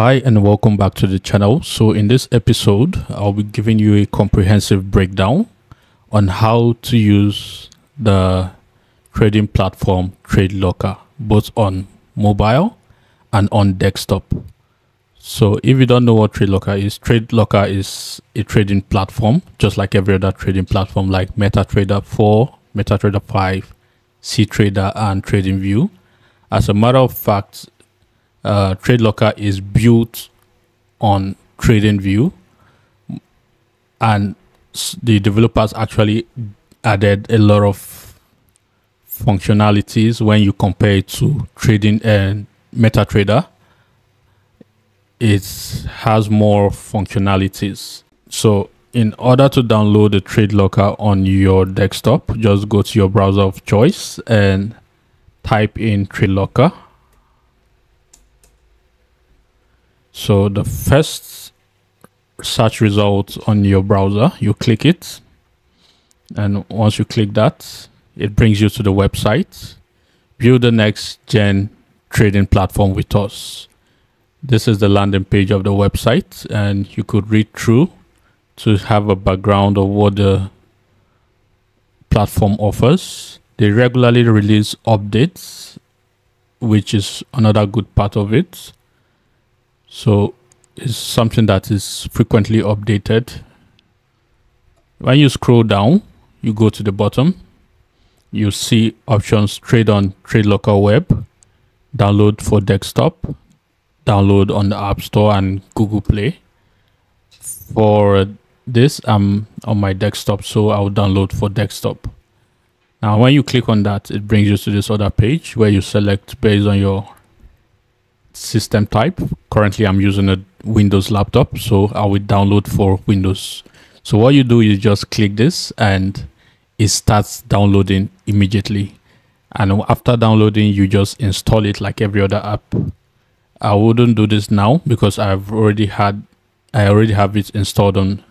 Hi and welcome back to the channel. So in this episode, I'll be giving you a comprehensive breakdown on how to use the trading platform TradeLocker, both on mobile and on desktop. So if you don't know what TradeLocker is a trading platform, just like every other trading platform like MetaTrader 4, MetaTrader 5, CTrader and TradingView. As a matter of fact, TradeLocker is built on TradingView, and the developers actually added a lot of functionalities when you compare it to trading and MetaTrader. It has more functionalities. So in order to download the TradeLocker on your desktop, just go to your browser of choice and type in TradeLocker. So the first search result on your browser, you click it, and once you click that, it brings you to the website. View the next gen trading platform with us. This is the landing page of the website, and you could read through to have a background of what the platform offers. They regularly release updates, which is another good part of it. So it's something that is frequently updated. When you scroll down, you go to the bottom, you see options: trade on TradeLocker web, download for desktop, download on the App Store and Google Play. For this, I'm on my desktop, so I'll download for desktop. Now, when you click on that, it brings you to this other page where you select based on your system type. Currently I'm using a Windows laptop, so I will download for Windows. So what you do is just click this and it starts downloading immediately, and after downloading you just install it like every other app. I wouldn't do this now because I already have it installed on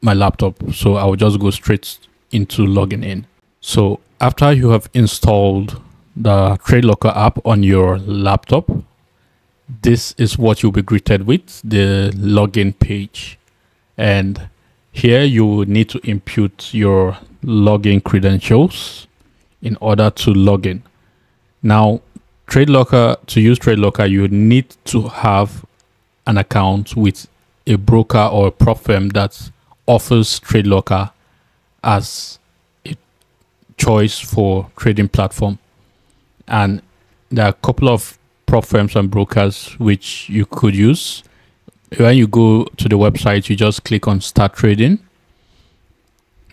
my laptop, so I will just go straight into logging in. So after you have installed the TradeLocker app on your laptop, this is what you'll be greeted with, the login page, and here you will need to input your login credentials in order to log in. Now, to use TradeLocker, you need to have an account with a broker or a prop firm that offers TradeLocker as a choice for trading platform, and there are a couple of prop firms and brokers which you could use. When you go to the website, you just click on start trading.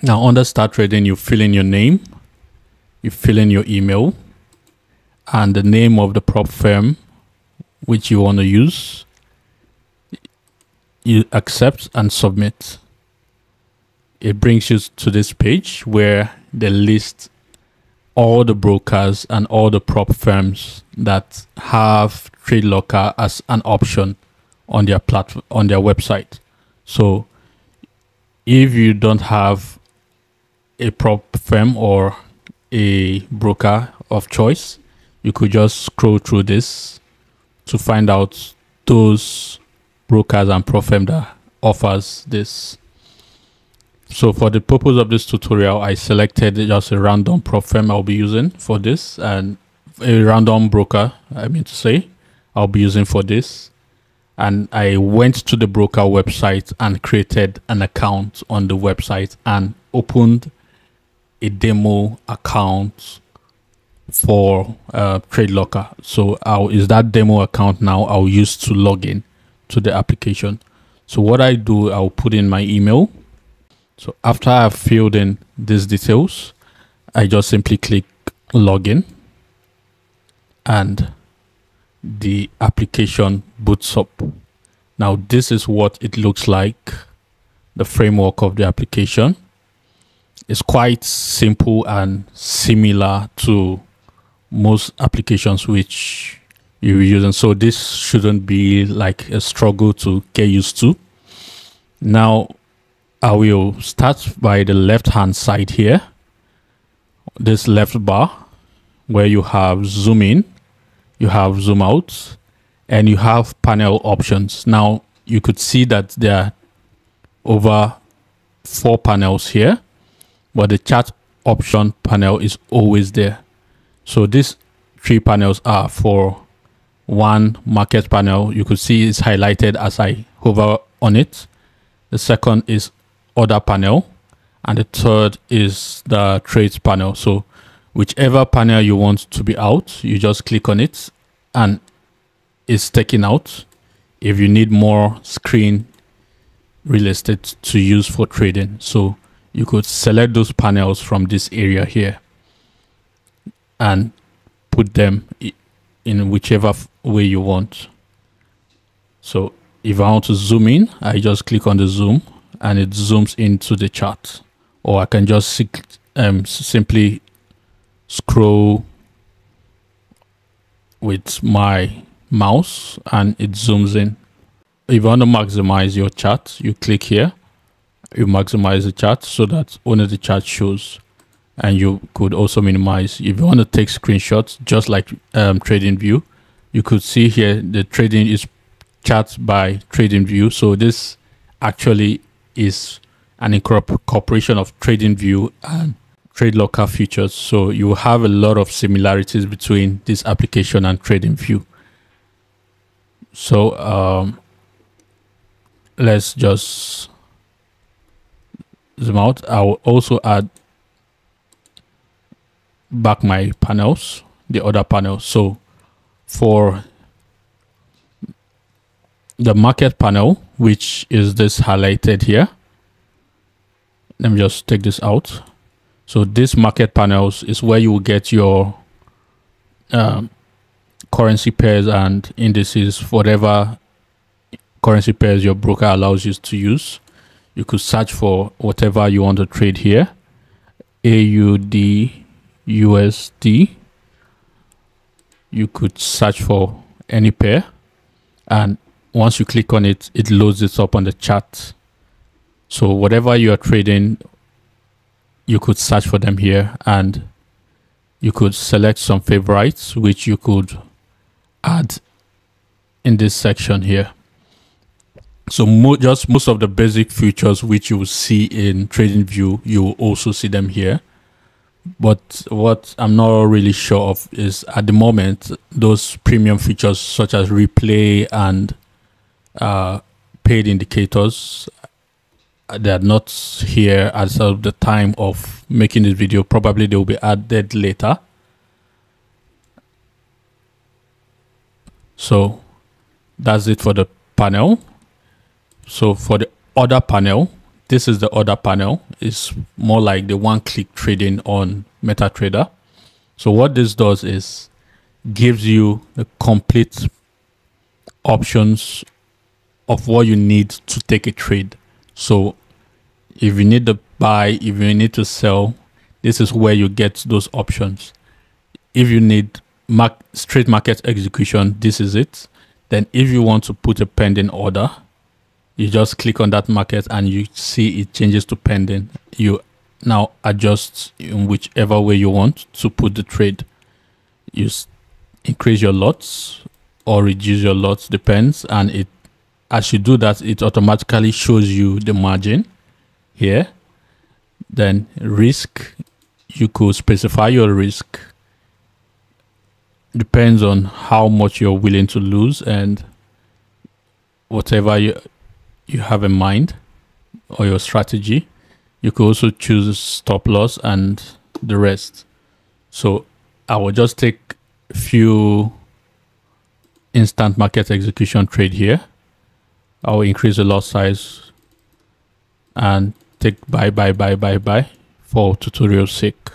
Now under start trading, you fill in your name, you fill in your email and the name of the prop firm which you want to use. You accept and submit. It brings you to this page where they list all the brokers and all the prop firms that have TradeLocker as an option on their platform, on their website. So if you don't have a prop firm or a broker of choice, you could just scroll through this to find out those brokers and prop firm that offers this. So for the purpose of this tutorial, I selected just a random prop firm I'll be using for this, and a random broker, I mean to say, I'll be using for this. And I went to the broker website and created an account on the website and opened a demo account for TradeLocker. So I'll use that demo account now. I'll use to log in to the application. So what I do, I'll put in my email. So after I've filled in these details, I just simply click login and the application boots up. Now this is what it looks like, the framework of the application. It's quite simple and similar to most applications which you're using. So this shouldn't be like a struggle to get used to. Now, I will start by the left hand side here, this left bar where you have zoom in, you have zoom out, and you have panel options. Now you could see that there are over 4 panels here, but the chart option panel is always there. So these 3 panels are for one market panel. You could see it's highlighted as I hover on it. The second is order panel, and the third is the trades panel. So whichever panel you want to be out, you just click on it and it's taken out. If you need more screen real estate to use for trading, so you could select those panels from this area here and put them in whichever way you want. So if I want to zoom in, I just click on the zoom and it zooms into the chart, or I can just simply scroll with my mouse and it zooms in. If you want to maximize your chart, you click here, you maximize the chart so that only the chart shows, and you could also minimize. If you want to take screenshots, just like TradingView, you could see here the trading is chart by TradingView. So this actually is an incorporation of TradingView and TradeLocker features. So you have a lot of similarities between this application and TradingView. So let's just zoom out. I will also add back my panels, the other panel. So for the market panel, which is this highlighted here, let me just take this out. So this market panels is where you will get your currency pairs and indices, whatever currency pairs your broker allows you to use. You could search for whatever you want to trade here. AUD, USD. You could search for any pair, and once you click on it, it loads it up on the chart. So whatever you are trading, you could search for them here, and you could select some favorites which you could add in this section here. So most of the basic features which you will see in TradingView, you will also see them here. But what I'm not really sure of is, at the moment, those premium features such as replay and paid indicators, they are not here as of the time of making this video. Probably they will be added later. So that's it for the panel. So for the order panel, this is the order panel. It's more like the one-click trading on MetaTrader. So what this does is gives you the complete options of what you need to take a trade. So if you need to buy, if you need to sell, this is where you get those options. If you need straight market execution, this is it. Then if you want to put a pending order, you just click on that market and you see it changes to pending. You now adjust in whichever way you want to put the trade. You increase your lots or reduce your lots, depends. And it, as you do that, it automatically shows you the margin here. Then risk, you could specify your risk. Depends on how much you're willing to lose and whatever you have in mind or your strategy. You could also choose stop loss and the rest. So I will just take a few instant market execution trade here. I will increase the lot size and take buy for tutorial sake.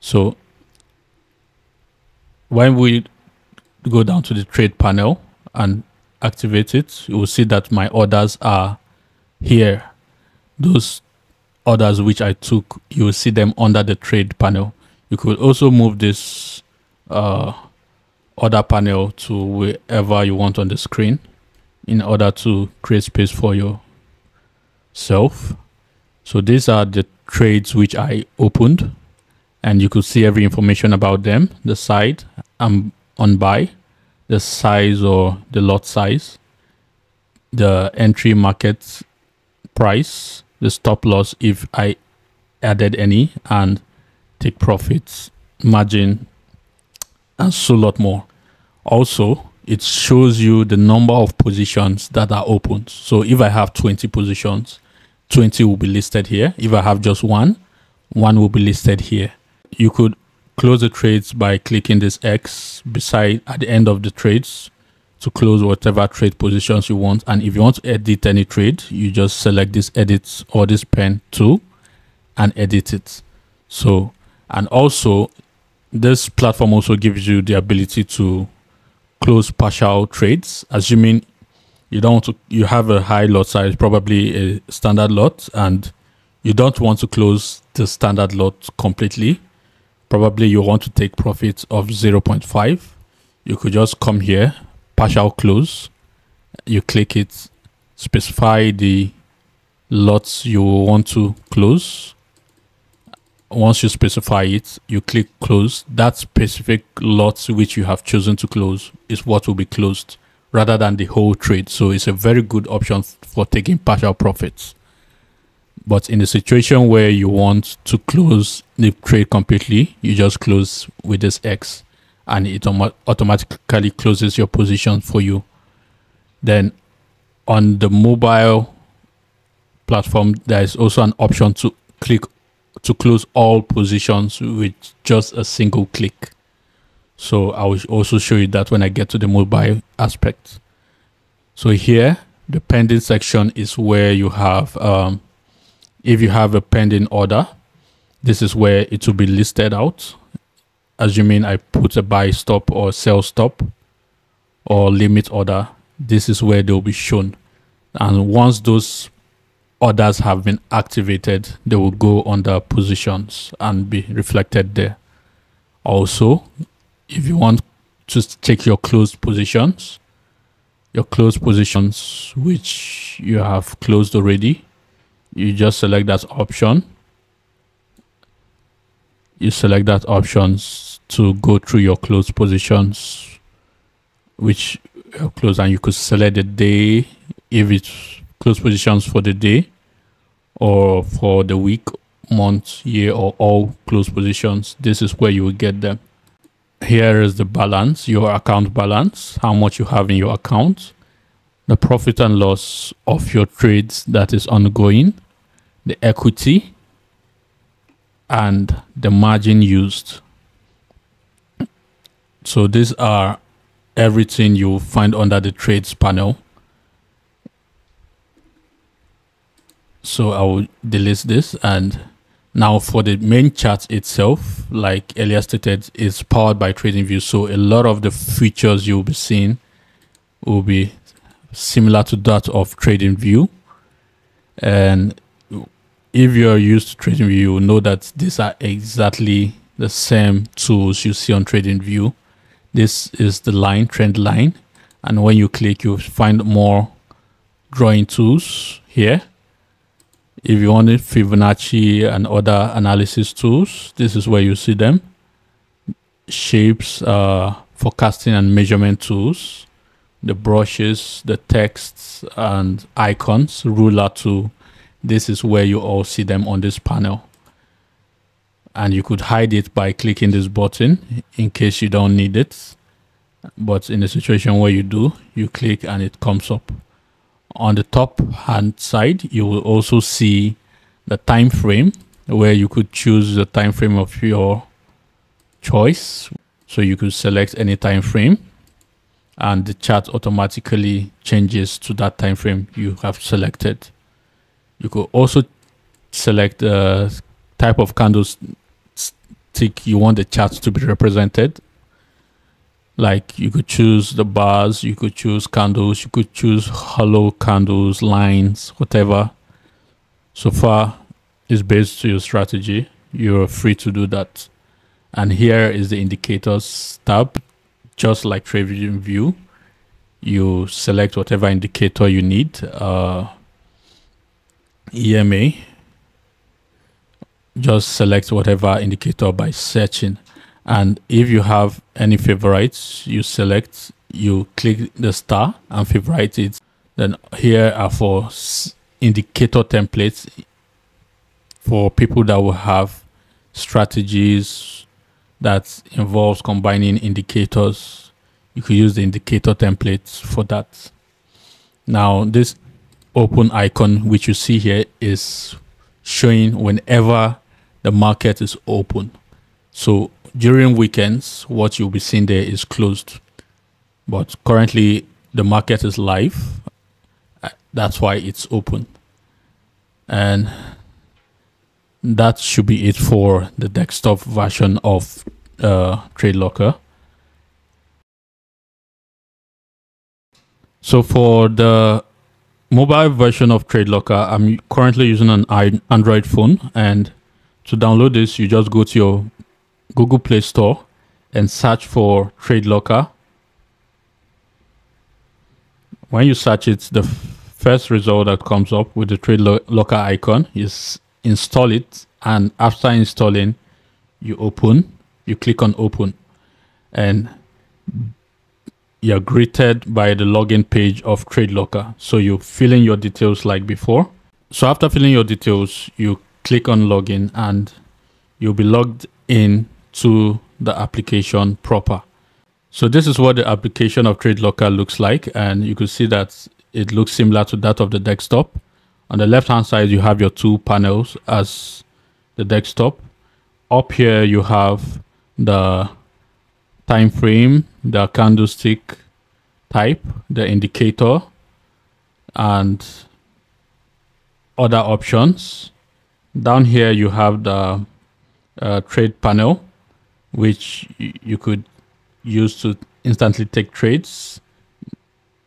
So when we go down to the trade panel and activate it, you will see that my orders are here. Those orders which I took, you will see them under the trade panel. You could also move this order panel to wherever you want on the screen in order to create space for yourself. So these are the trades which I opened, and you could see every information about them, the side I'm on buy, the size or the lot size, the entry market price, the stop loss if I added any, and take profits, margin, and so a lot more. Also, it shows you the number of positions that are open. So if I have 20 positions, 20 will be listed here. If I have just one will be listed here. You could close the trades by clicking this X beside at the end of the trades to close whatever trade positions you want. And if you want to edit any trade, you just select this edit or this pen tool and edit it. So, and also this platform also gives you the ability to close partial trades, assuming you don't want to, you have a high lot size, probably a standard lot, and you don't want to close the standard lot completely. Probably you want to take profits of 0.5. You could just come here, partial close, you click it, specify the lots you want to close. Once you specify it, you click close. That specific lot which you have chosen to close is what will be closed rather than the whole trade. So it's a very good option for taking partial profits. But in the situation where you want to close the trade completely, you just close with this X and it automatically closes your position for you. Then on the mobile platform, there is also an option to click to close all positions with just a single click. So I will also show you that when I get to the mobile aspect. So here, the pending section is where you have, if you have a pending order, this is where it will be listed out. Assuming I put a buy stop or sell stop or limit order, this is where they'll be shown. And once those orders have been activated, they will go under positions and be reflected there. Also, if you want to check your closed positions which you have closed already, you just select that option. You select that options to go through your closed positions which are closed, and you could select the day if it's close positions for the day or for the week, month, year, or all close positions. This is where you will get them. Here is the balance, your account balance, how much you have in your account, the profit and loss of your trades that is ongoing, the equity, and the margin used. So these are everything you find under the trades panel. So I will delete this. And now for the main chart itself, like earlier stated, is powered by TradingView. So a lot of the features you'll be seeing will be similar to that of TradingView. And if you're used to TradingView, you'll know that these are exactly the same tools you see on TradingView. This is the line, trend line. And when you click, you'll find more drawing tools here. If you wanted Fibonacci and other analysis tools, this is where you see them. Shapes, forecasting and measurement tools, the brushes, the texts and icons, ruler tool. This is where you all see them on this panel. And you could hide it by clicking this button in case you don't need it. But in the situation where you do, you click and it comes up. On the top hand side, you will also see the time frame where you could choose the time frame of your choice. So you could select any time frame and the chart automatically changes to that time frame you have selected. You could also select the type of candlestick you want the chart to be represented. Like you could choose the bars, you could choose candles, you could choose hollow candles, lines, whatever. So far, it's based on your strategy. You're free to do that. And here is the indicators tab. Just like TradingView, you select whatever indicator you need. EMA. Just select whatever indicator by searching. And if you have any favorites, you select you click the star and favorite it. Then here are for indicator templates for people that will have strategies that involves combining indicators. You could use the indicator templates for that. Now this open icon which you see here is showing whenever the market is open. So during weekends, what you'll be seeing there is closed, but currently the market is live. That's why it's open. And that should be it for the desktop version of TradeLocker. So for the mobile version of TradeLocker, I'm currently using an Android phone, and to download this, you just go to your Google Play Store and search for TradeLocker. When you search it, the first result that comes up with the TradeLocker icon is install it, and after installing, you click on open, and you're greeted by the login page of TradeLocker. So you fill in your details like before. So after filling your details, you click on login and you'll be logged in to the application proper. So this is what the application of TradeLocker looks like, and you can see that it looks similar to that of the desktop. On the left hand side, you have your two panels as the desktop. Up here, you have the time frame, the candlestick type, the indicator, and other options. Down here, you have the trade panel, which you could use to instantly take trades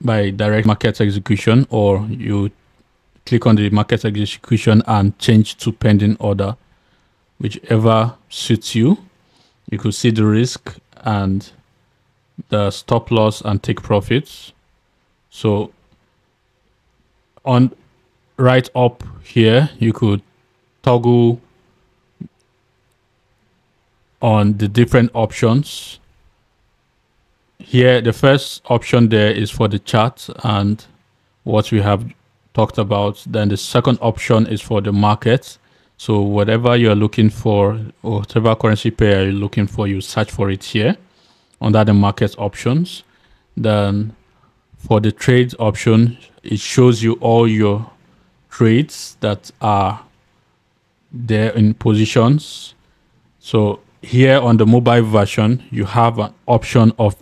by direct market execution, or you click on the market execution and change to pending order, whichever suits you. You could see the risk and the stop loss and take profits. So on right up here, you could toggle on the different options. Here, the first option there is for the chart and what we have talked about. Then the second option is for the market. So whatever you're looking for, or whatever currency pair you're looking for, you search for it here under the market options. Then for the trades option, it shows you all your trades that are there in positions. So here on the mobile version, you have an option of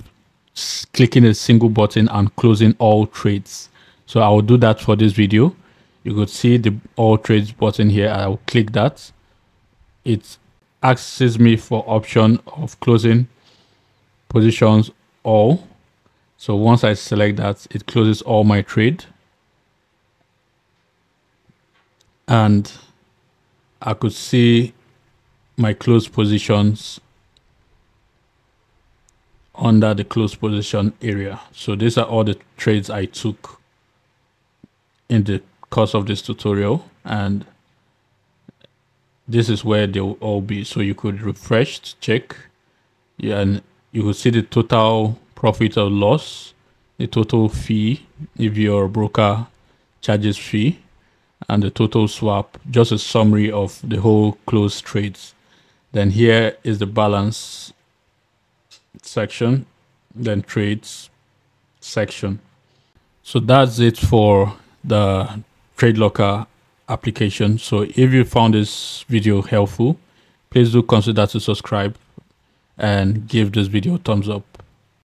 clicking a single button and closing all trades. So I will do that for this video. You could see the all trades button here. I will click that. It asks me for option of closing positions all. So once I select that, it closes all my trade. And I could see my closed positions under the closed position area. So these are all the trades I took in the course of this tutorial, and this is where they will all be. So you could refresh to check, and you will see the total profit or loss, the total fee if your broker charges fee, and the total swap, just a summary of the whole closed trades. Then here is the balance section, then trades section. So that's it for the TradeLocker application. So if you found this video helpful, please do consider to subscribe and give this video a thumbs up.